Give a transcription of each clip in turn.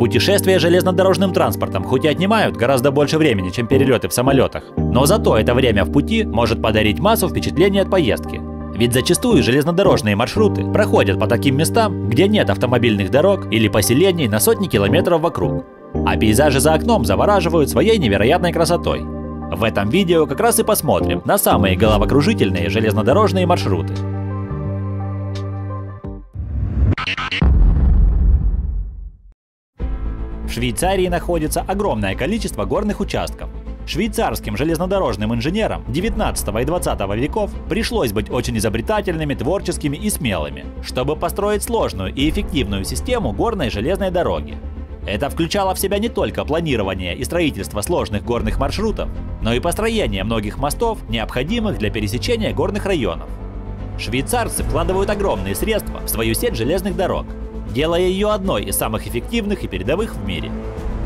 Путешествия железнодорожным транспортом хоть и отнимают гораздо больше времени, чем перелеты в самолетах, но зато это время в пути может подарить массу впечатлений от поездки. Ведь зачастую железнодорожные маршруты проходят по таким местам, где нет автомобильных дорог или поселений на сотни километров вокруг. А пейзажи за окном завораживают своей невероятной красотой. В этом видео как раз и посмотрим на самые головокружительные железнодорожные маршруты. В Швейцарии находится огромное количество горных участков. Швейцарским железнодорожным инженерам 19 и 20 веков пришлось быть очень изобретательными, творческими и смелыми, чтобы построить сложную и эффективную систему горной железной дороги. Это включало в себя не только планирование и строительство сложных горных маршрутов, но и построение многих мостов, необходимых для пересечения горных районов. Швейцарцы вкладывают огромные средства в свою сеть железных дорог, делая ее одной из самых эффективных и передовых в мире.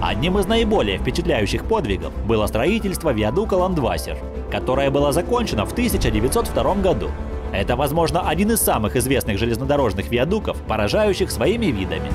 Одним из наиболее впечатляющих подвигов было строительство виадука Ландвассер, которое было закончено в 1902 году. Это, возможно, один из самых известных железнодорожных виадуков, поражающих своими видами.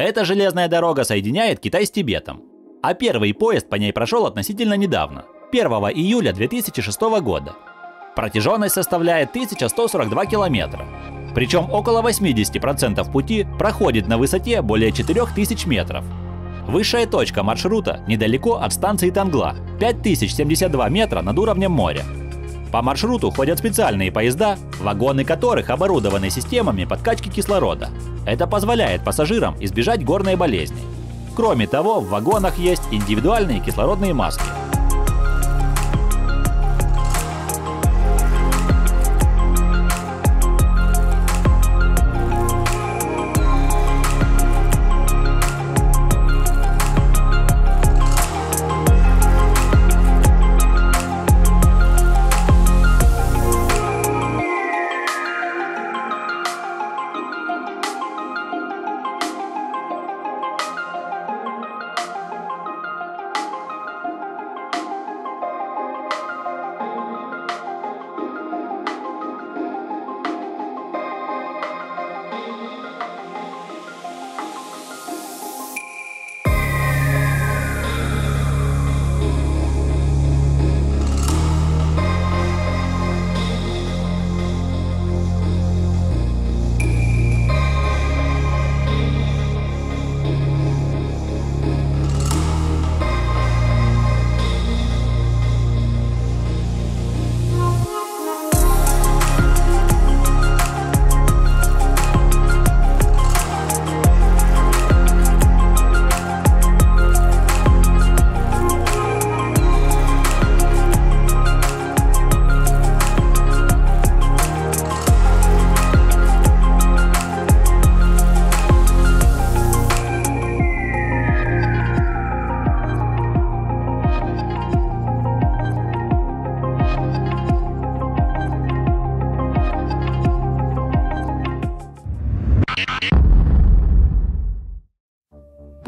Эта железная дорога соединяет Китай с Тибетом, а первый поезд по ней прошел относительно недавно, 1 июля 2006 года. Протяженность составляет 1142 километра, причем около 80% пути проходит на высоте более 4000 метров. Высшая точка маршрута недалеко от станции Тангла, 5072 метра над уровнем моря. По маршруту ходят специальные поезда, вагоны которых оборудованы системами подкачки кислорода. Это позволяет пассажирам избежать горной болезни. Кроме того, в вагонах есть индивидуальные кислородные маски.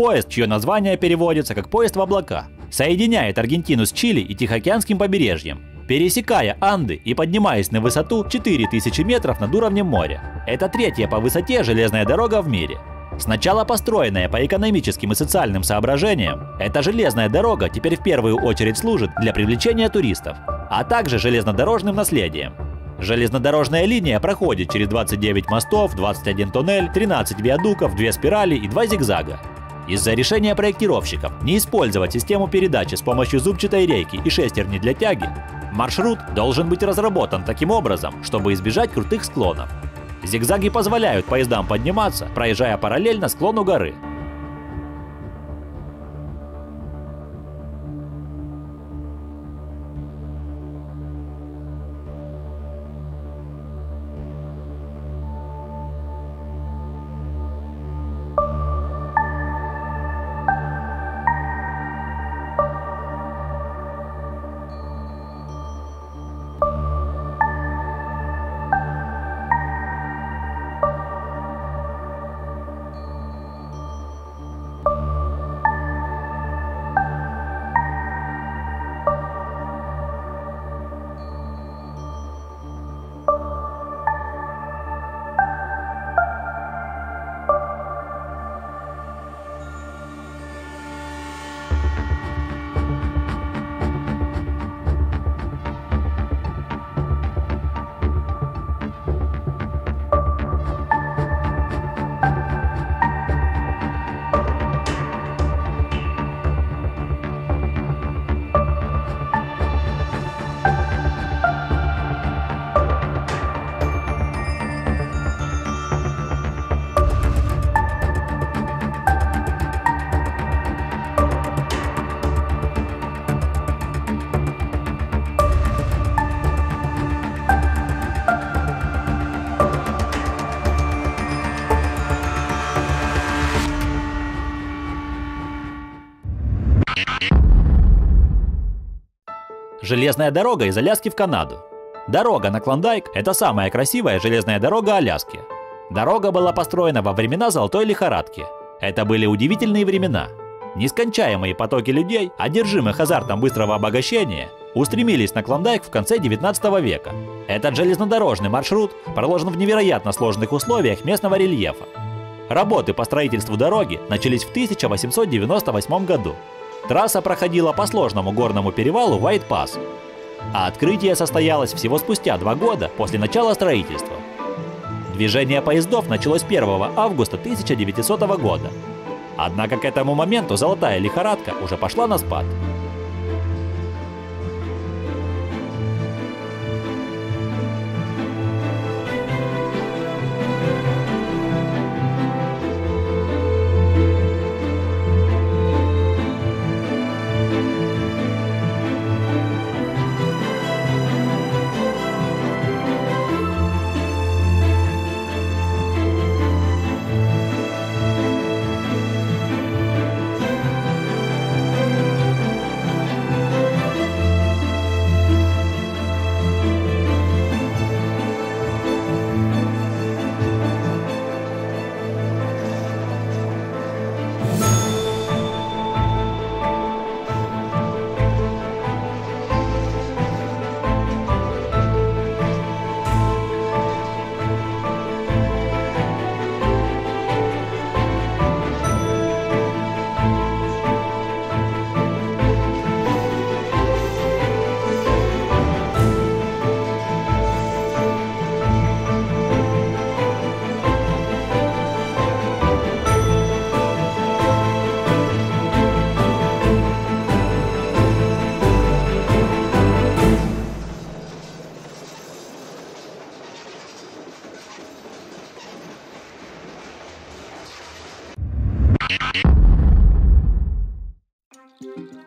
поезд, чье название переводится как «поезд в облака», соединяет Аргентину с Чили и Тихоокеанским побережьем, пересекая Анды и поднимаясь на высоту 4000 метров над уровнем моря. Это третья по высоте железная дорога в мире. Сначала построенная по экономическим и социальным соображениям, эта железная дорога теперь в первую очередь служит для привлечения туристов, а также железнодорожным наследием. Железнодорожная линия проходит через 29 мостов, 21 тоннель, 13 виадуков, 2 спирали и 2 зигзага. Из-за решения проектировщиков не использовать систему передачи с помощью зубчатой рейки и шестерни для тяги, маршрут должен быть разработан таким образом, чтобы избежать крутых склонов. Зигзаги позволяют поездам подниматься, проезжая параллельно склону горы. Железная дорога из Аляски в Канаду. Дорога на Клондайк – это самая красивая железная дорога Аляски. Дорога была построена во времена золотой лихорадки. Это были удивительные времена. Нескончаемые потоки людей, одержимых азартом быстрого обогащения, устремились на Клондайк в конце 19 века. Этот железнодорожный маршрут проложен в невероятно сложных условиях местного рельефа. Работы по строительству дороги начались в 1898 году. Трасса проходила по сложному горному перевалу Вайт-Пасс, а открытие состоялось всего спустя 2 года после начала строительства. Движение поездов началось 1 августа 1900 года, однако к этому моменту золотая лихорадка уже пошла на спад.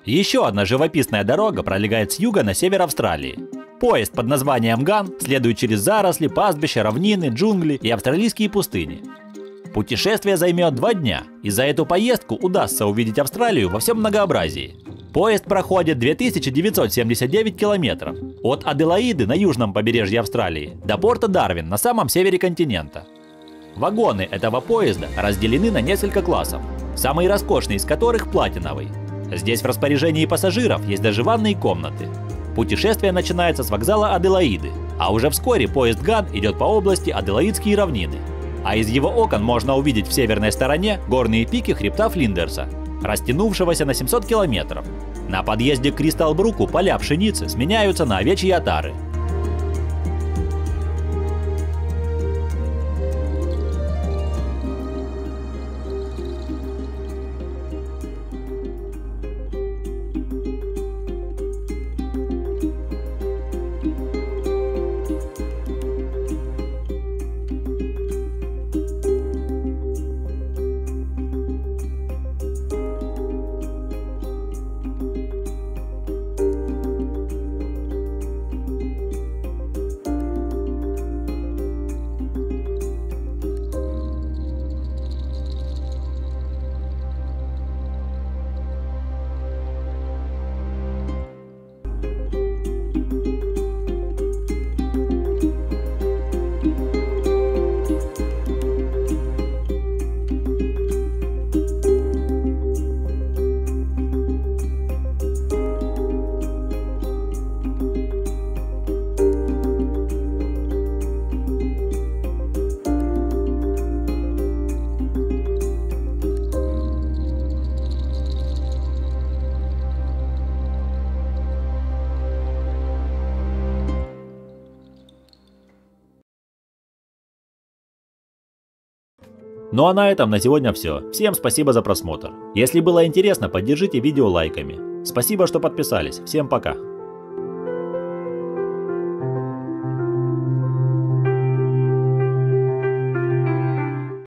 Еще одна живописная дорога пролегает с юга на север Австралии. Поезд под названием «Ган» следует через заросли, пастбища, равнины, джунгли и австралийские пустыни. Путешествие займет 2 дня, и за эту поездку удастся увидеть Австралию во всем многообразии. Поезд проходит 2979 километров от Аделаиды на южном побережье Австралии до порта Дарвин на самом севере континента. Вагоны этого поезда разделены на несколько классов. самый роскошный из которых платиновый. Здесь в распоряжении пассажиров есть даже ванные комнаты. Путешествие начинается с вокзала Аделаиды, а уже вскоре поезд Ган идет по области Аделаидские равнины. А из его окон можно увидеть в северной стороне горные пики хребта Флиндерса, растянувшегося на 700 километров. На подъезде к Кристалбруку поля пшеницы сменяются на овечьи отары. Ну а на этом на сегодня все. Всем спасибо за просмотр. Если было интересно, поддержите видео лайками. Спасибо, что подписались. Всем пока.